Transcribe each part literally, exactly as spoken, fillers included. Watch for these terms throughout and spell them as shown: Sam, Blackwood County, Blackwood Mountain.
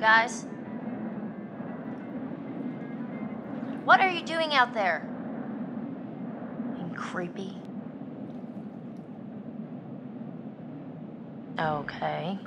Guys? What are you doing out there? Being creepy. Okay.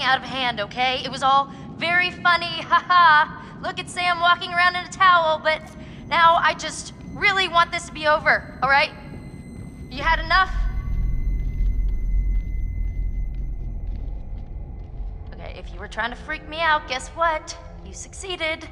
Out of hand, okay? It was all very funny, haha. Look at Sam walking around in a towel, but now I just really want this to be over, all right? You had enough? Okay, if you were trying to freak me out, guess what? You succeeded.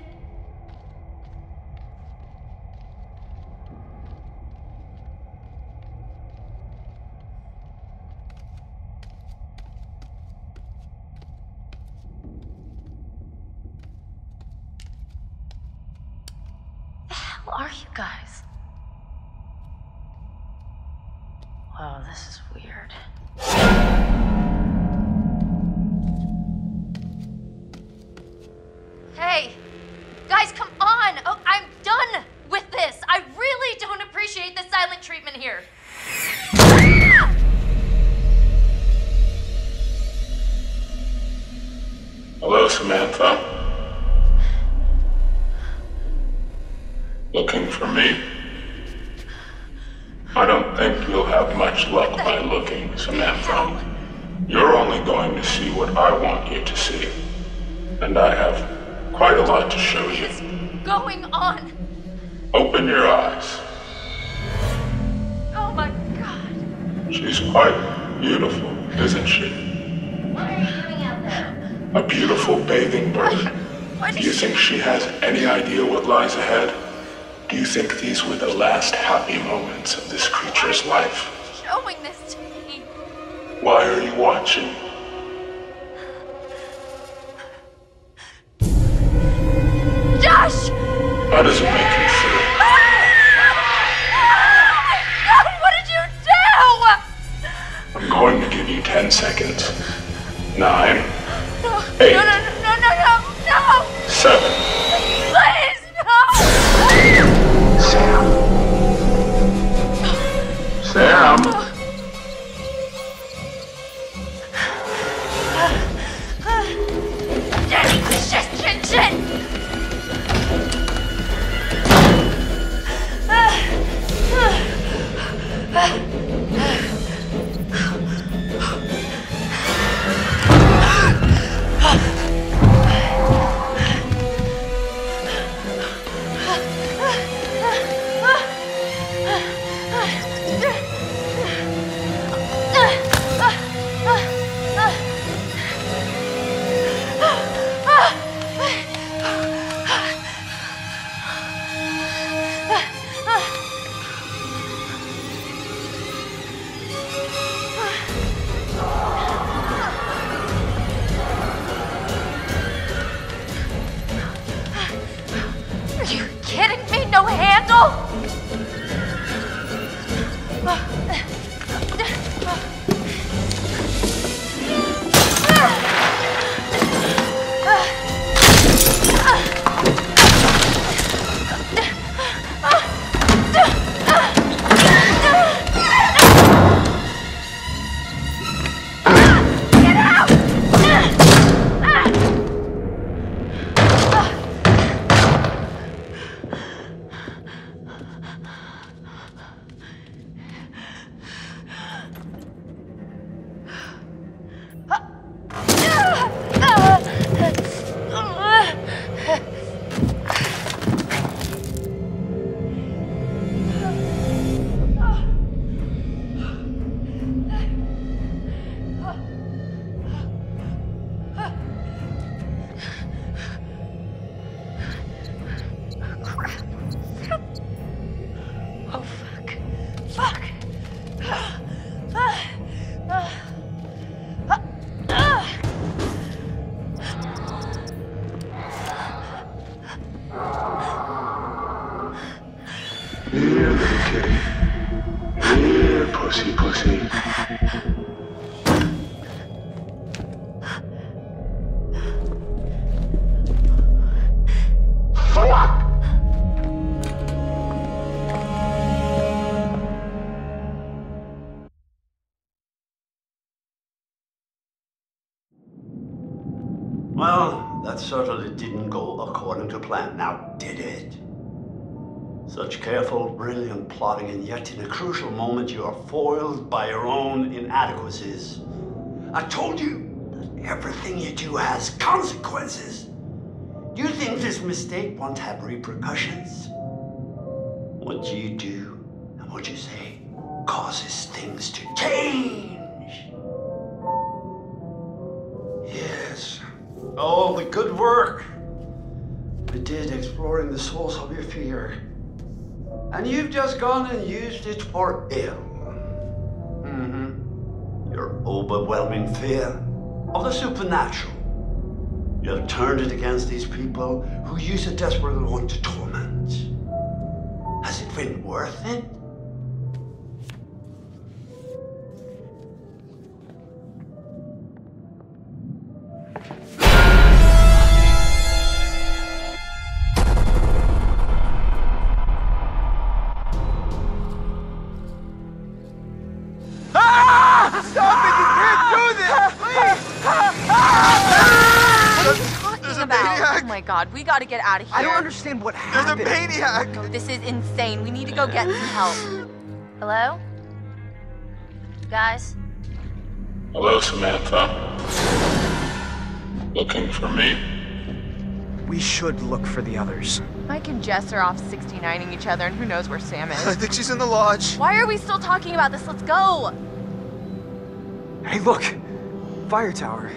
Yeah, yeah, pussy, pussy. Well, that certainly didn't go according to plan, now did it? Such careful, brilliant plotting, and yet in a crucial moment you are foiled by your own inadequacies. I told you that everything you do has consequences. Do you think this mistake won't have repercussions? What you do and what you say causes things to change. All the good work we did exploring the source of your fear, and you've just gone and used it for ill. Mm-hmm. Your overwhelming fear of the supernatural. You have turned it against these people who you so desperately want to torment. Has it been worth it? God, we gotta get out of here. I don't understand what happened. There's a maniac. No, this is insane. We need to go get some help. Hello? Guys? Hello, Samantha. Looking for me? We should look for the others. Mike and Jess are off sixty-nining each other, and who knows where Sam is. I think she's in the lodge. Why are we still talking about this? Let's go. Hey, look. Fire tower.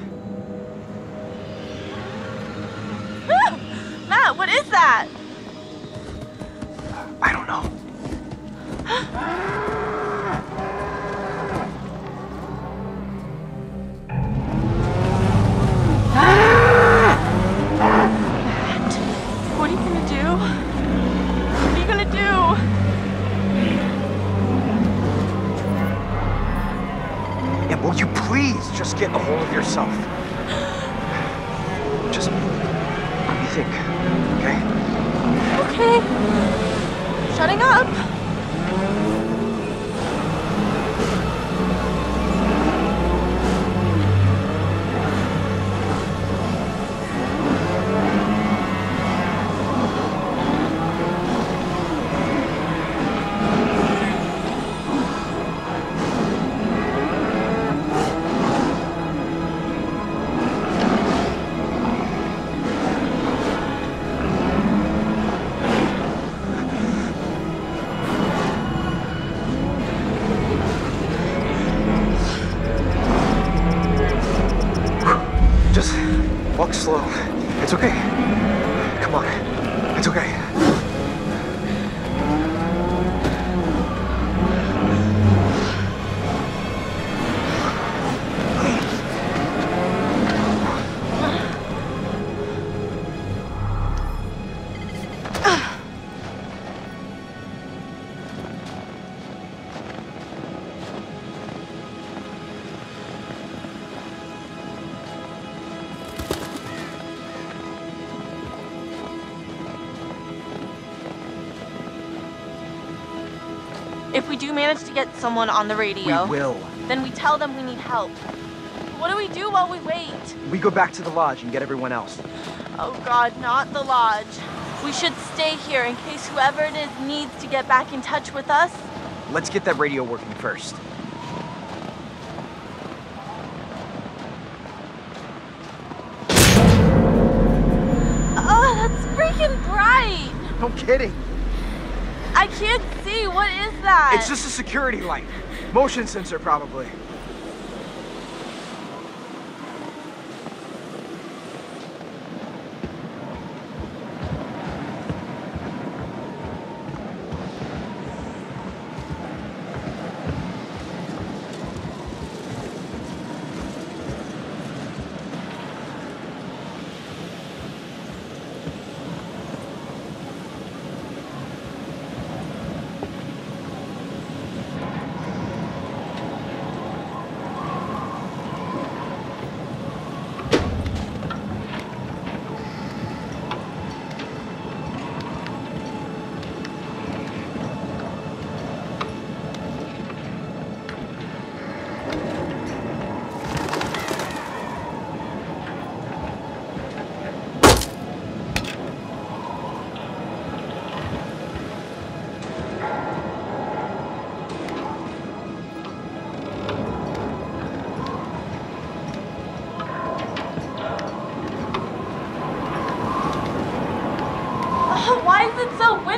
Matt, what is that? I don't know. Matt, what are you gonna do? What are you gonna do? Yeah, will you please just get a hold of yourself? Just... Think. Okay? Okay. Shutting up. If we do manage to get someone on the radio, we will. Then we tell them we need help. What do we do while we wait? We go back to the lodge and get everyone else. Oh God, not the lodge. We should stay here in case whoever it is needs to get back in touch with us. Let's get that radio working first. Oh, that's freaking bright. No kidding. I can't see. What is that? It's just a security light. Motion sensor, probably.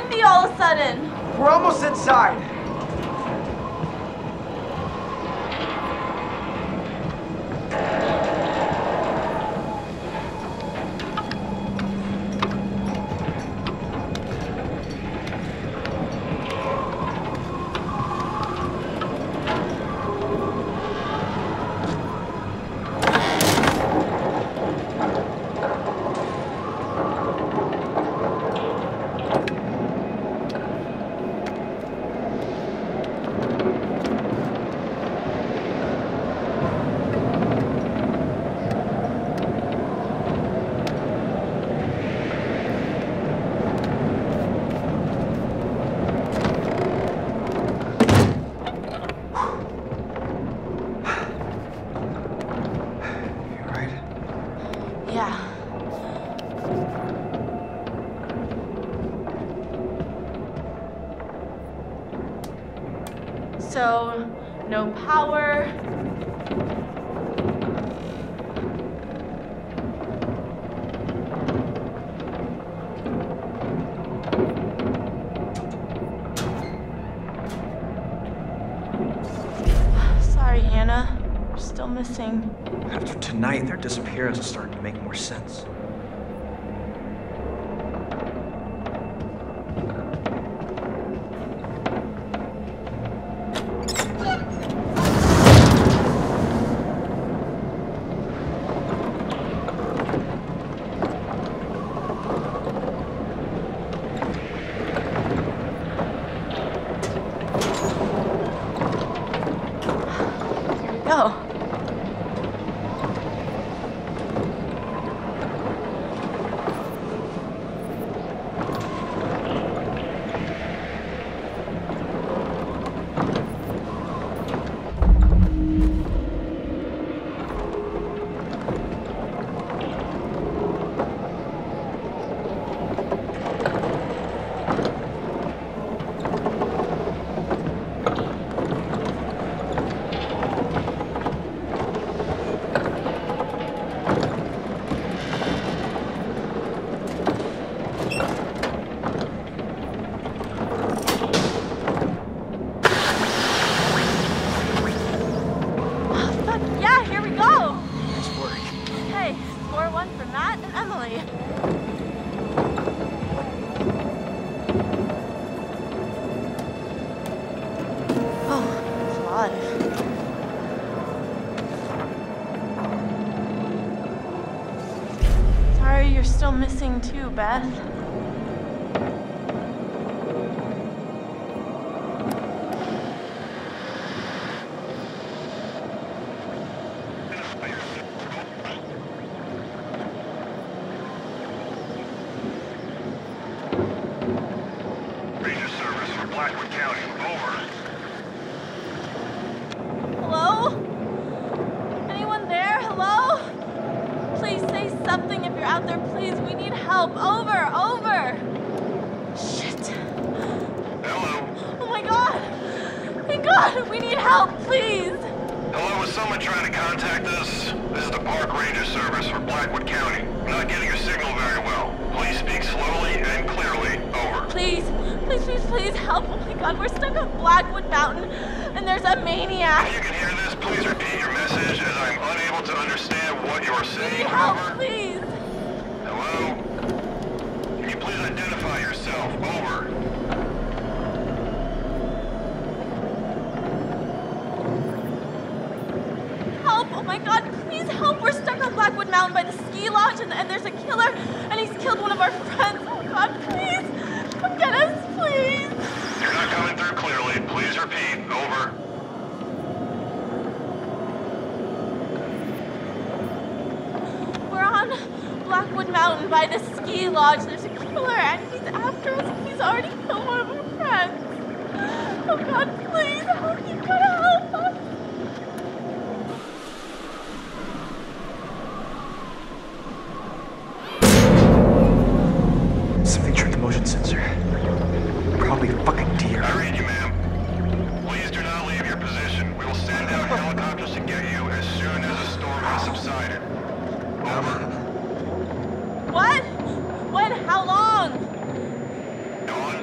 empty all of a sudden. We're almost inside. So, no power. Sorry, Hannah. We're still missing. After tonight, their disappearance is starting to make more sense. Missing too, Beth. Ranger service for Blackwood County, over. Hello? Anyone there? Hello? Please say something if you're out there, please. We need help. Over, over. Shit. Hello. Oh my God. Thank God. We need help, please. Hello, is someone trying to contact us? This is the Park Ranger Service for Blackwood County. We're not getting your signal very well. Please speak slowly and clearly. Over. Please, please, please, please help. Oh my God, we're stuck on Blackwood Mountain, and there's a maniac. If you can hear this, please repeat your message, as I'm unable to understand what you are saying. We need help, over. Please. Hello? Can you please identify yourself? Over. Help! Oh my God, please help! We're stuck on Blackwood Mountain by the ski lodge, and, and there's a killer, and he's killed one of our friends. Oh God, please! Come get us, please! You're not coming through clearly. Please repeat. Over. Blackwood Mountain by the ski lodge. There's a killer and he's after us and he's already killed one of our friends. Oh God, please help. You gotta help us. Something triggered the motion sensor. Probably a fucking deer. I read you, ma'am. Please do not leave your position. We will send out helicopters to get you as soon as the storm has subsided. Over. What? When? How long? Dawn.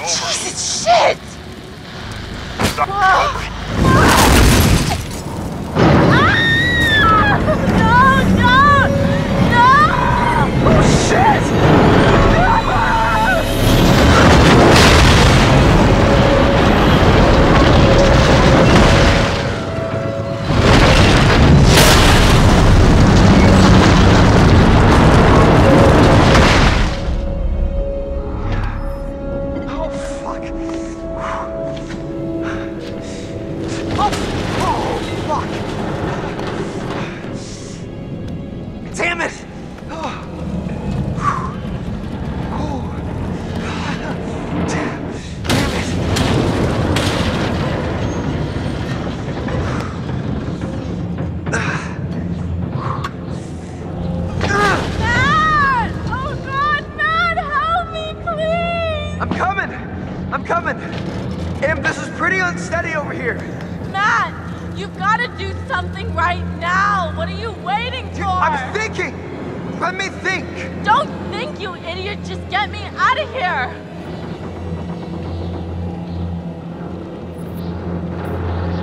Jesus, shit! Stop. Whoa.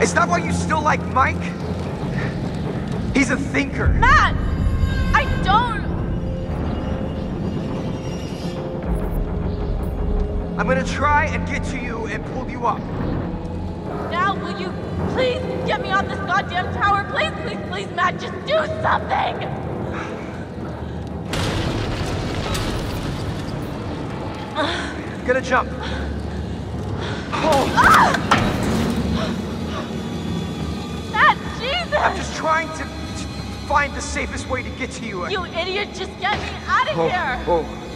Is that why you still like Mike? He's a thinker. Matt! I don't... I'm gonna try and get to you and pull you up. Now will you please get me off this goddamn tower? Please, please, please, Matt, just do something! I'm gonna jump. Oh! Ah! I'm just trying to, to find the safest way to get to you. You idiot, just get me out of oh, here! Oh.